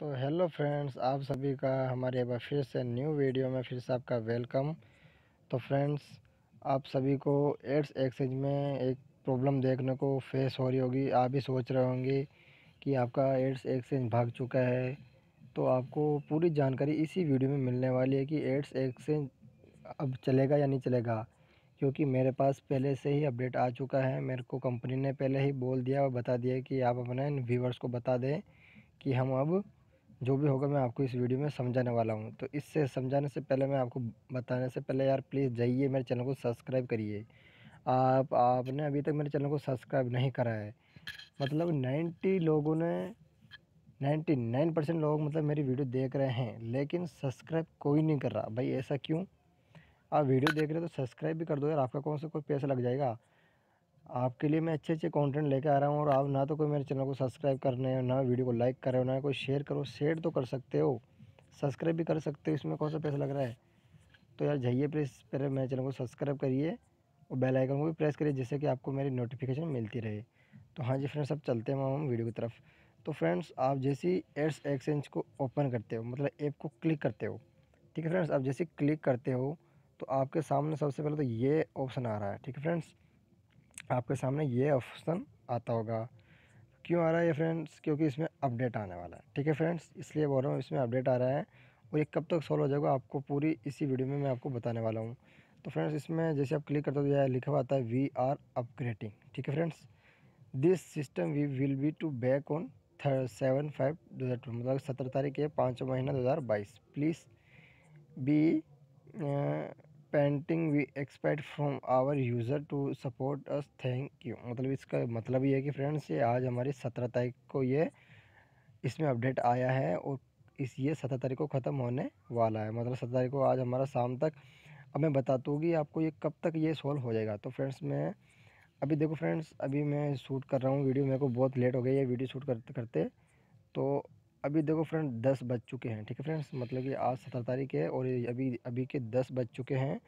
तो hello friends, आप सभी का हमारे एक बार फिर से न्यू वीडियो में फिर से आपका वेलकम। तो फ्रेंड्स, आप सभी को एड्स एक्सचेंज में एक प्रॉब्लम देखने को फेस हो रही होगी। आप भी सोच रहे होंगे कि आपका एड्स एक्सचेंज भाग चुका है। तो आपको पूरी जानकारी इसी वीडियो में मिलने वाली है कि एड्स एक्सचेंज अब चलेगा या नहीं चलेगा, क्योंकि मेरे पास पहले से ही अपडेट आ चुका है। मेरे को कंपनी ने पहले ही बोल दिया और बता दिया कि आप अपने व्यूवर्स को बता दें कि हम अब जो भी होगा मैं आपको इस वीडियो में समझाने वाला हूं। तो इससे समझाने से पहले, मैं आपको बताने से पहले यार प्लीज़ जाइए मेरे चैनल को सब्सक्राइब करिए। आपने अभी तक मेरे चैनल को सब्सक्राइब नहीं करा है, मतलब 99% लोग मतलब मेरी वीडियो देख रहे हैं, लेकिन सब्सक्राइब कोई नहीं कर रहा। भाई ऐसा क्यों? आप वीडियो देख रहे हो तो सब्सक्राइब भी कर दो यार, आपका कौन सा कोई पैसा लग जाएगा। आपके लिए मैं अच्छे कंटेंट लेकर आ रहा हूँ और आप ना तो कोई मेरे चैनल को सब्सक्राइब कर रहे हो, ना वीडियो को लाइक कर रहे हो, ना कोई शेयर करो। शेयर तो कर सकते हो, सब्सक्राइब भी कर सकते हो, इसमें कौन सा पैसा लग रहा है। तो यार जाइए प्लीज़ पहले मेरे चैनल को सब्सक्राइब करिए और बेल आइकन को भी प्रेस करिए, जिससे कि आपको मेरी नोटिफिकेशन मिलती रहे। तो हाँ जी फ्रेंड्स, अब चलते हैं हम वीडियो की तरफ। तो फ्रेंड्स, आप जैसे एड्स एक्सचेंज को ओपन करते हो, मतलब ऐप को क्लिक करते हो, ठीक है फ्रेंड्स। आप जैसे क्लिक करते हो तो आपके सामने सबसे पहले तो ये ऑप्शन आ रहा है, ठीक है फ्रेंड्स। आपके सामने ये ऑप्शन आता होगा। क्यों आ रहा है ये फ्रेंड्स? क्योंकि इसमें अपडेट आने वाला है, ठीक है फ्रेंड्स, इसलिए बोल रहा हूँ इसमें अपडेट आ रहा है। और ये कब तक सॉल्व हो जाएगा आपको पूरी इसी वीडियो में मैं आपको बताने वाला हूँ। तो फ्रेंड्स, इसमें जैसे आप क्लिक करते हो तो लिखा हुआ आता है वी आर अपग्रेडिंग, ठीक है friends. This system we will be to back on 7/5/2022, मतलब 17 तारीख है 5वां महीना 2022। Please be painting we expect from our user to support us, thank you. मतलब इसका मतलब ये है कि फ्रेंड्स, ये आज हमारी 17 तारीख को ये इसमें अपडेट आया है और ये 17 तारीख को ख़त्म होने वाला है, मतलब 17 तारीख को आज हमारा शाम तक। अब मैं बताता हूँ कि आपको ये कब तक ये सॉल्व हो जाएगा। तो फ्रेंड्स, मैं अभी देखो फ्रेंड्स, अभी मैं शूट कर रहा हूँ वीडियो, मेरे को बहुत लेट हो गई है वीडियो शूट करते करते। तो अभी देखो फ्रेंड 10 बज चुके हैं, ठीक है फ्रेंड्स। मतलब कि आज 17 तारीख है और अभी के 10 बज चुके हैं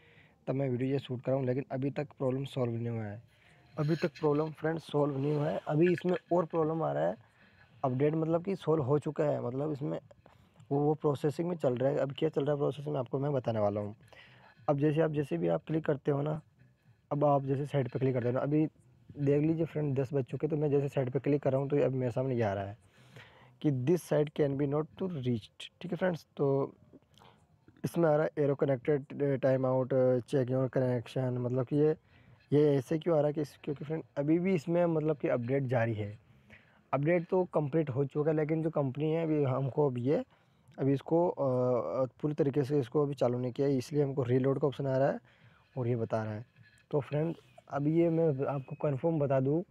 तब मैं वीडियो ये शूट कर रहा हूँ, लेकिन अभी तक प्रॉब्लम सॉल्व नहीं हुआ है। अभी तक प्रॉब्लम फ्रेंड्स सॉल्व नहीं हुआ है। अभी इसमें और प्रॉब्लम आ रहा है। अपडेट मतलब कि सॉल्व हो चुका है, मतलब इसमें वो प्रोसेसिंग में चल रहा है। अब क्या चल रहा है प्रोसेसिंग में आपको मैं बताने वाला हूँ। अब जैसे आप जैसे भी आप क्लिक करते हो ना, अब आप जैसे साइड पर क्लिक करते हो ना, अभी देख लीजिए फ्रेंड 10 बज चुके। तो मैं जैसे साइड पर क्लिक कर रहा हूँ तो अभी मेरे सामने ये आ रहा है कि this site can be not to reached, ठीक है फ्रेंड्स। तो इसमें आ रहा है error connected time out check your connection, मतलब कि ये ऐसे क्यों आ रहा है कि क्योंकि फ्रेंड अभी भी इसमें मतलब कि अपडेट जारी है। अपडेट तो कंप्लीट हो चुका है, लेकिन जो कंपनी है अभी हमको अभी इसको पूरी तरीके से इसको अभी चालू नहीं किया, इसलिए हमको रीलोड का ऑप्शन आ रहा है और ये बता रहा है। तो फ्रेंड अभी ये मैं आपको कन्फर्म बता दूँ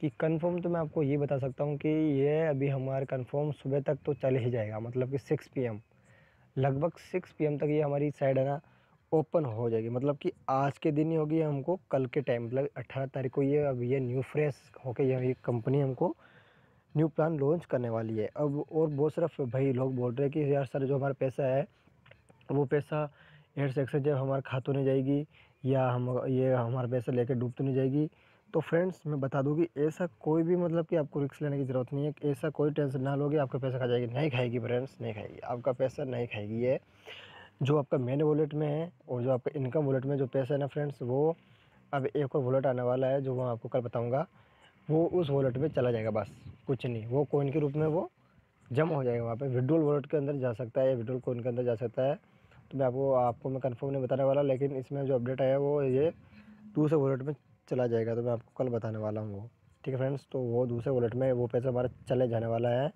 कि कंफर्म तो मैं आपको ये बता सकता हूँ कि ये अभी हमारा कंफर्म सुबह तक तो चल ही जाएगा, मतलब कि 6 PM लगभग 6 PM तक ये हमारी साइड है ना ओपन हो जाएगी। मतलब कि आज के दिन ही होगी, हमको कल के टाइम मतलब 18 तारीख को ये अब ये न्यू फ्रेश होके ये कंपनी हमको न्यू प्लान लॉन्च करने वाली है। अब और बहुत सारा भाई लोग बोल रहे हैं कि यार सर, जो हमारा पैसा है वो पैसा एड्स एक्सचेंज जब हमारे खातों नहीं जाएगी या हमारा पैसा लेकर डूब तो नहीं जाएगी। तो फ्रेंड्स मैं बता दूं कि ऐसा कोई भी मतलब कि आपको रिस्क लेने की ज़रूरत नहीं है। ऐसा कोई टेंशन ना लोगे आपका पैसा खा जाएगी, नहीं खाएगी फ्रेंड्स, नहीं खाएगी, आपका पैसा नहीं खाएगी। ये जो आपका मेन वॉलेट में है और जो आपका इनकम वॉलेट में जो पैसा है ना फ्रेंड्स, वो अब एक और वॉलेट आने वाला है जो मैं आपको कल बताऊँगा, वो उस वॉलेट में चला जाएगा, बस कुछ नहीं। वो कोइन के रूप में वो जमा हो जाएगा, वहाँ पर विड्रोल वॉलेट के अंदर जा सकता है या विड्रोल कोइन के अंदर जा सकता है। तो मैं आपको मैं कन्फर्म नहीं बताने वाला, लेकिन इसमें जो अपडेट आया वो ये दूसरे वॉलेट में चला जाएगा, तो मैं आपको कल बताने वाला हूँ वो, ठीक है फ्रेंड्स। तो वो दूसरे वॉलेट में वो पैसा हमारा चले जाने वाला है।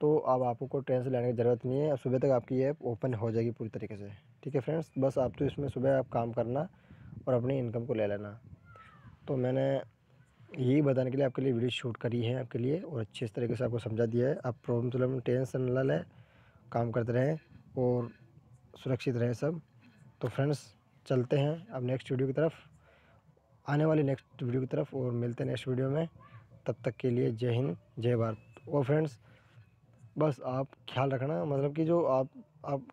तो अब आपको कोई टेंशन लेने की ज़रूरत नहीं है, अब सुबह तक आपकी ऐप ओपन हो जाएगी पूरी तरीके से, ठीक है फ्रेंड्स। बस आप तो इसमें सुबह आप काम करना और अपनी इनकम को ले लेना। तो मैंने यही बताने के लिए आपके लिए वीडियो शूट करी है आपके लिए, और अच्छे इस तरीके से आपको समझा दिया है। आप प्रॉब्लम टेंशन न लें, काम करते रहें और सुरक्षित रहें सब। तो फ्रेंड्स चलते हैं अब नेक्स्ट वीडियो की तरफ, आने वाली नेक्स्ट वीडियो की तरफ, और मिलते हैं नेक्स्ट वीडियो में। तब तक के लिए जय हिंद जय भारत। और फ्रेंड्स बस आप ख्याल रखना, मतलब कि जो आप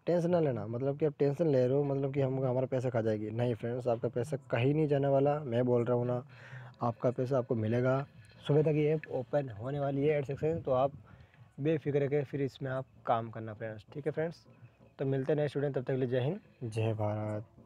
टेंशन ना लेना, मतलब कि आप टेंशन ले रहे हो मतलब कि हमारा पैसा खा जाएगी, नहीं फ्रेंड्स, आपका पैसा कहीं नहीं जाने वाला। मैं बोल रहा हूँ ना, आपका पैसा आपको मिलेगा। सुबह तक ये ऐप ओपन होने वाली है एड्स एक्सचेंज, तो आप बेफिक्र के फिर इसमें आप काम करना फ्रेंड्स। ठीक है फ्रेंड्स, तो मिलते हैं नए स्टूडेंट, तब तक के लिए जय हिंद जय भारत।